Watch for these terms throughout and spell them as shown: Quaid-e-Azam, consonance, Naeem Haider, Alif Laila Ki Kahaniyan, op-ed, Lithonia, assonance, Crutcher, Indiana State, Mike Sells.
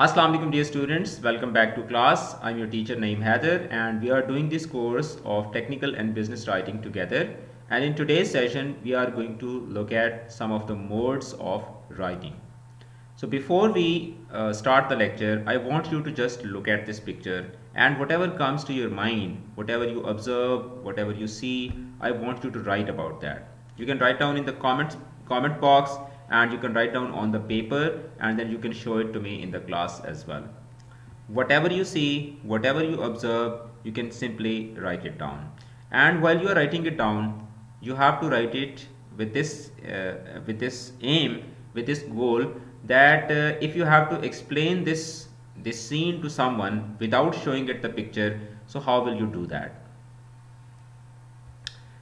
Assalamu alaikum dear students, welcome back to class. I'm your teacher Naeem Haider and we are doing this course of technical and business writing together, and in today's session we are going to look at some of the modes of writing. So before we start the lecture, I want you to just look at this picture and whatever comes to your mind, whatever you observe, whatever you see, I want you to write about that. You can write down in the comment box, and you can write down on the paper, and then you can show it to me in the class as well. Whatever you see, whatever you observe, you can simply write it down. And while you are writing it down, you have to write it with this aim, with this goal that if you have to explain this scene to someone without showing it the picture, so how will you do that?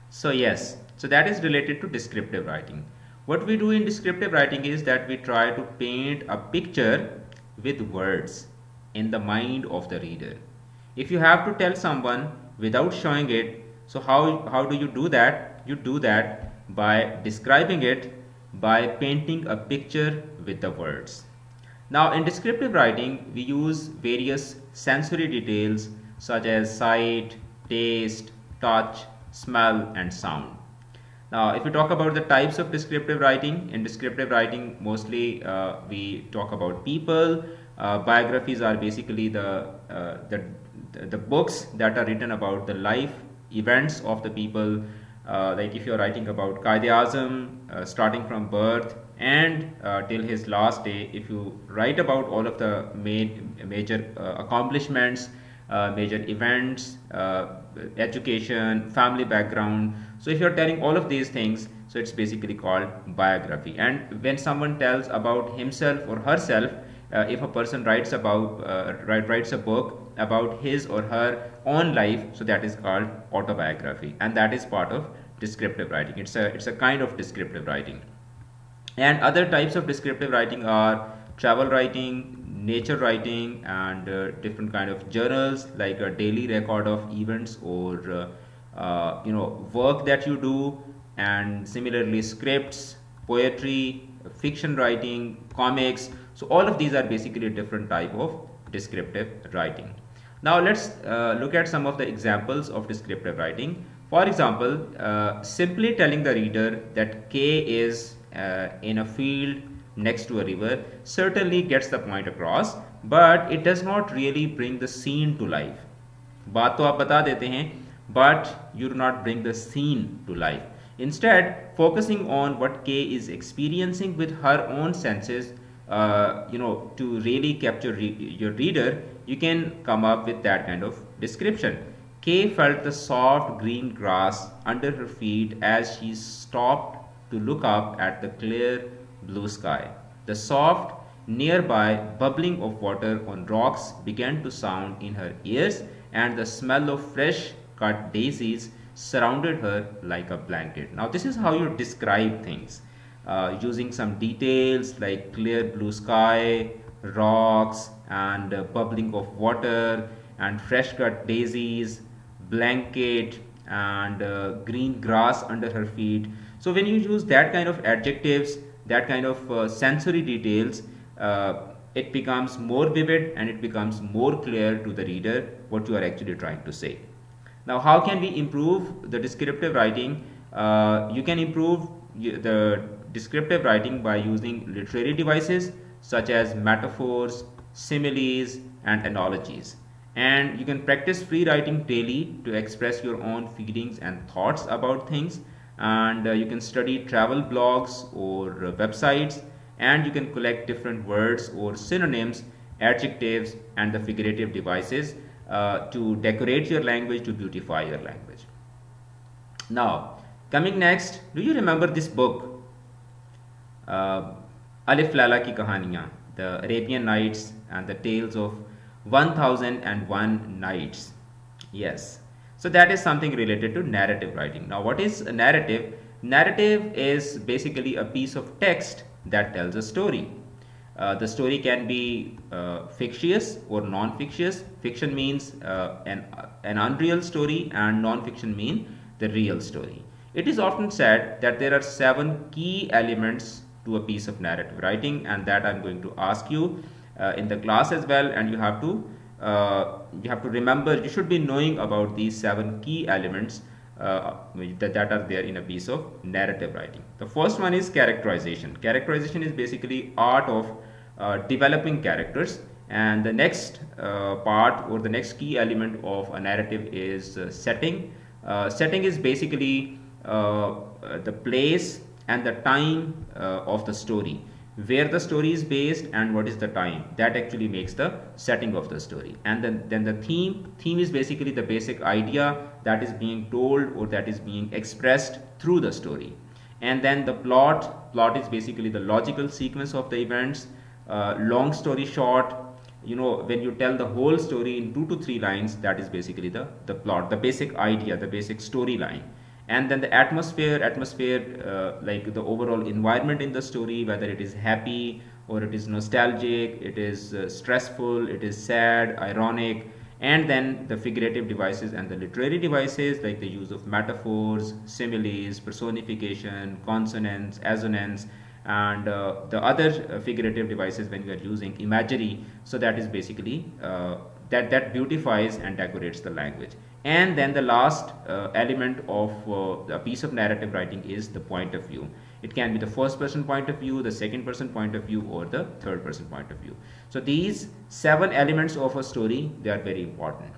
So yes, so that is related to descriptive writing. What we do in descriptive writing is that we try to paint a picture with words in the mind of the reader. If you have to tell someone without showing it, so how do you do that? You do that by describing it, by painting a picture with the words. Now in descriptive writing, we use various sensory details such as sight, taste, touch, smell and sound. Now, if we talk about the types of descriptive writing, in descriptive writing mostly we talk about people. Biographies are basically the books that are written about the life events of the people. Like if you are writing about Quaid-e-Azam, starting from birth and till his last day, if you write about all of the major accomplishments, major events, education, family background. So if you're telling all of these things, so it's basically called biography. And when someone tells about himself or herself, if a person writes a book about his or her own life, so that is called autobiography, and that is part of descriptive writing. It's a kind of descriptive writing. And other types of descriptive writing are travel writing, nature writing, and different kind of journals like a daily record of events or work that you do, and similarly scripts, poetry, fiction writing, comics. So all of these are basically a different type of descriptive writing. Now let's look at some of the examples of descriptive writing. For example, simply telling the reader that K is in a field next to a river certainly gets the point across, but it does not really bring the scene to life. बात तो आप बता देते हैं, but you do not bring the scene to life. Instead, focusing on what K is experiencing with her own senses, to really capture your reader, you can come up with that kind of description. K felt the soft green grass under her feet as she stopped to look up at the clear blue sky. The soft, nearby bubbling of water on rocks began to sound in her ears, and the smell of fresh cut daisies surrounded her like a blanket. Now, this is how you describe things, using some details like clear blue sky, rocks, and bubbling of water, and fresh cut daisies, blanket, and green grass under her feet. So, when you use that kind of adjectives, that kind of sensory details, it becomes more vivid and it becomes more clear to the reader what you are actually trying to say. Now, how can we improve the descriptive writing? You can improve the descriptive writing by using literary devices such as metaphors, similes, and analogies. And you can practice free writing daily to express your own feelings and thoughts about things. And you can study travel blogs or websites, and you can collect different words or synonyms, adjectives, and the figurative devices to decorate your language, to beautify your language. Now, coming next, do you remember this book, Alif Laila Ki Kahaniyan, the Arabian Nights and the Tales of 1001 Nights? Yes. So that is something related to narrative writing. Now, what is a narrative? Narrative is basically a piece of text that tells a story. The story can be fictitious or non-fictitious. Fiction means an unreal story, and non-fiction means the real story. It is often said that there are 7 key elements to a piece of narrative writing, and that I'm going to ask you in the class as well, and you have to remember, you should be knowing about these 7 key elements that are there in a piece of narrative writing. The first one is characterization. Characterization is basically art of developing characters, and the next part or the next key element of a narrative is setting. Setting is basically the place and the time of the story, where the story is based and what is the time. That actually makes the setting of the story. And then the theme is basically the basic idea that is being told or that is being expressed through the story. And then the plot is basically the logical sequence of the events. Long story short, you know, when you tell the whole story in 2 to 3 lines, that is basically the plot, the basic idea, the basic storyline. And then the atmosphere, like the overall environment in the story, whether it is happy or it is nostalgic, it is stressful, it is sad, ironic. And then the figurative devices and the literary devices, like the use of metaphors, similes, personification, consonance, assonance, and the other figurative devices when you are using imagery. So that is basically that beautifies and decorates the language. And then the last element of a piece of narrative writing is the point of view. It can be the first person point of view, the second person point of view, or the third person point of view. So these 7 elements of a story, they are very important.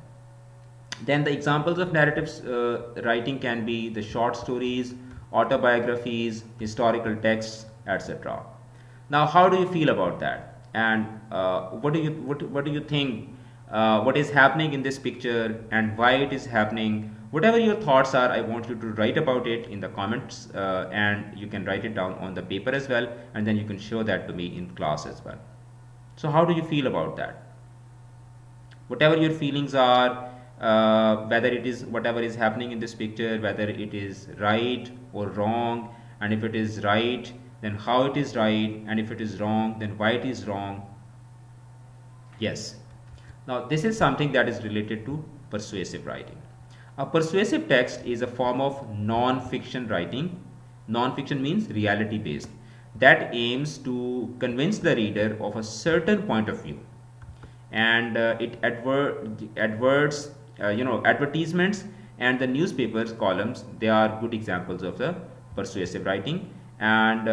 Then the examples of narrative writing can be the short stories, autobiographies, historical texts, etc. Now, how do you feel about that? And what do you think? What is happening in this picture and why it is happening? Whatever your thoughts are, I want you to write about it in the comments, and you can write it down on the paper as well, and then you can show that to me in class as well. So how do you feel about that? Whatever your feelings are, whether it is whatever is happening in this picture, whether it is right or wrong, and if it is right, then how it is right, and if it is wrong, then why it is wrong. Yes. Now, this is something that is related to persuasive writing. A persuasive text is a form of non-fiction writing. Non-fiction means reality-based, that aims to convince the reader of a certain point of view, and it advertisements and the newspapers columns, they are good examples of the persuasive writing. And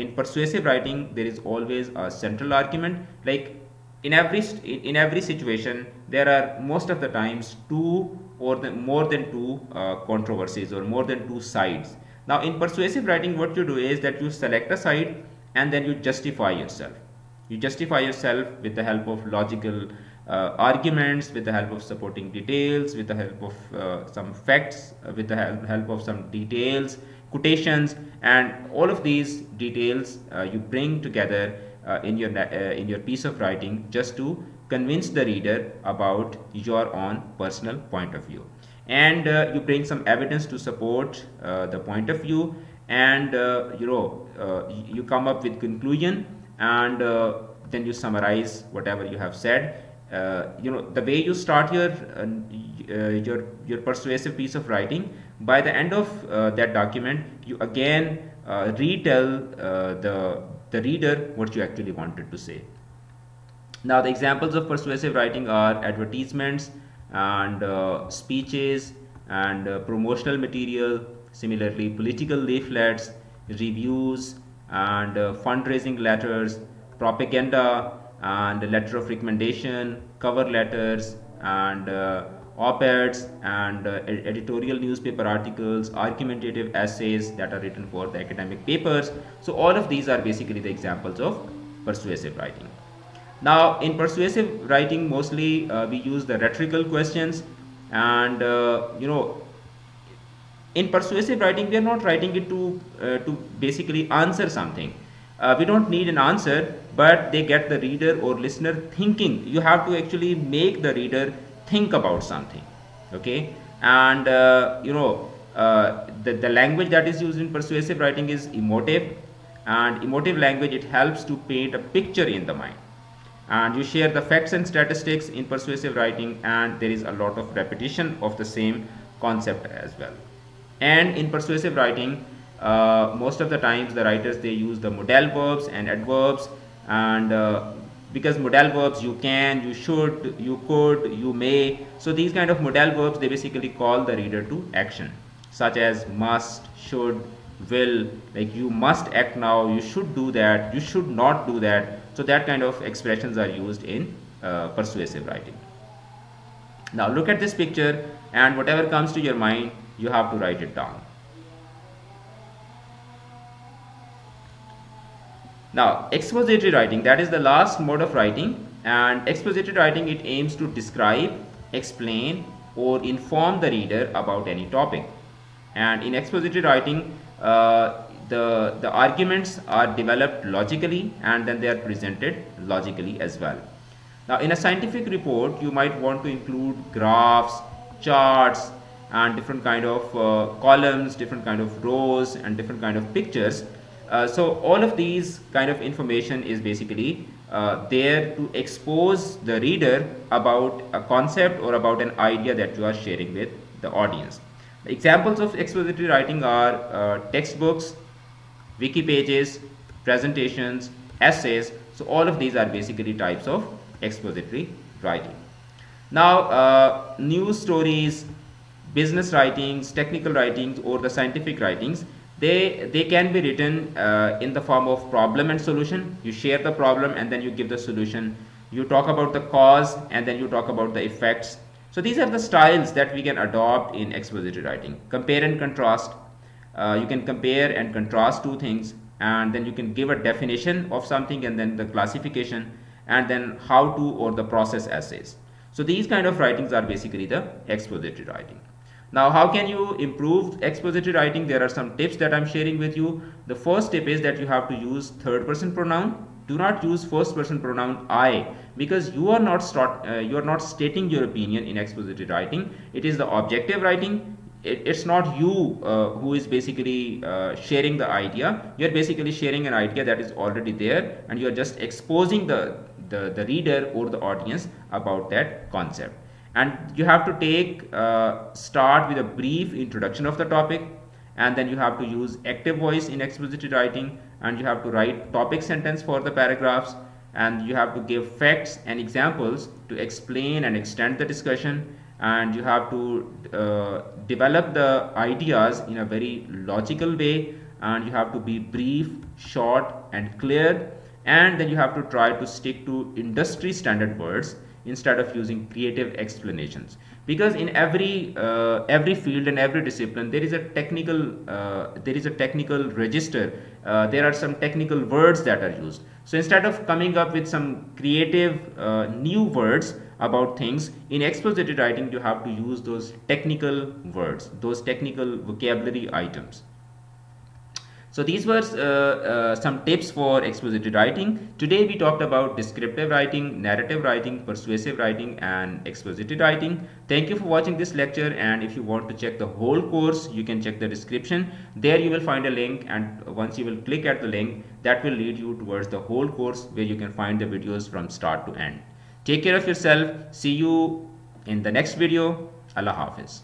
in persuasive writing, there is always a central argument. Like in every situation, there are most of the times 2 or more than 2 controversies or more than 2 sides. Now, in persuasive writing, what you do is that you select a side and then you justify yourself. You justify yourself with the help of logical arguments, with the help of supporting details, with the help of some facts, with the help of some details, quotations, and all of these details you bring together in your piece of writing, just to convince the reader about your own personal point of view. And you bring some evidence to support the point of view, and you come up with conclusion, and then you summarize whatever you have said. The way you start your persuasive piece of writing, by the end of that document, you again retell the reader what you actually wanted to say. Now, the examples of persuasive writing are advertisements and speeches and promotional material, similarly political leaflets, reviews, and fundraising letters, propaganda, and a letter of recommendation, cover letters, and op-eds, and editorial newspaper articles, argumentative essays that are written for the academic papers. So all of these are basically the examples of persuasive writing. Now, in persuasive writing, mostly we use the rhetorical questions, and in persuasive writing, we are not writing it to basically answer something. We don't need an answer, but they get the reader or listener thinking. You have to actually make the reader think about something, okay? And the language that is used in persuasive writing is emotive, and emotive language, it helps to paint a picture in the mind. And you share the facts and statistics in persuasive writing, and there is a lot of repetition of the same concept as well. And in persuasive writing, most of the times the writers, they use the modal verbs and adverbs, and because modal verbs, you can, you should, you could, you may. So these kind of modal verbs, they basically call the reader to action, such as must, should, will, like you must act now, you should do that, you should not do that. So that kind of expressions are used in persuasive writing. Now look at this picture, and whatever comes to your mind, you have to write it down. Now expository writing, that is the last mode of writing, and expository writing, it aims to describe, explain or inform the reader about any topic. And in expository writing, the arguments are developed logically, and then they are presented logically as well. Now in a scientific report, you might want to include graphs, charts, and different kind of columns, different kind of rows, and different kind of pictures. So all of these kind of information is basically there to expose the reader about a concept or about an idea that you are sharing with the audience. Examples of expository writing are textbooks, wiki pages, presentations, essays. So all of these are basically types of expository writing. Now news stories, business writings, technical writings or the scientific writings, they can be written in the form of problem and solution. You share the problem and then you give the solution. You talk about the cause and then you talk about the effects. So these are the styles that we can adopt in expository writing. Compare and contrast. You can compare and contrast two things, and then you can give a definition of something, and then the classification, and then how to or the process essays. So these kind of writings are basically the expository writing. Now how can you improve expository writing? There are some tips that I'm sharing with you. The first tip is that you have to use third person pronoun. Do not use first person pronoun I, because you are not stating your opinion in expository writing. It is the objective writing. It's not you who is basically sharing the idea. You're basically sharing an idea that is already there, and you're just exposing the reader or the audience about that concept. And you have to take start with a brief introduction of the topic, and then you have to use active voice in expository writing, and you have to write topic sentence for the paragraphs, and you have to give facts and examples to explain and extend the discussion, and you have to develop the ideas in a very logical way, and you have to be brief, short and clear, and then you have to try to stick to industry standard words instead of using creative explanations, because in every field and every discipline there is a technical register, there are some technical words that are used. So instead of coming up with some creative new words about things, in expository writing you have to use those technical words, those technical vocabulary items. So these were some tips for expository writing. Today we talked about descriptive writing, narrative writing, persuasive writing and expository writing. Thank you for watching this lecture, and if you want to check the whole course, you can check the description. There you will find a link, and once you will click at the link, that will lead you towards the whole course where you can find the videos from start to end. Take care of yourself. See you in the next video. Allah Hafiz.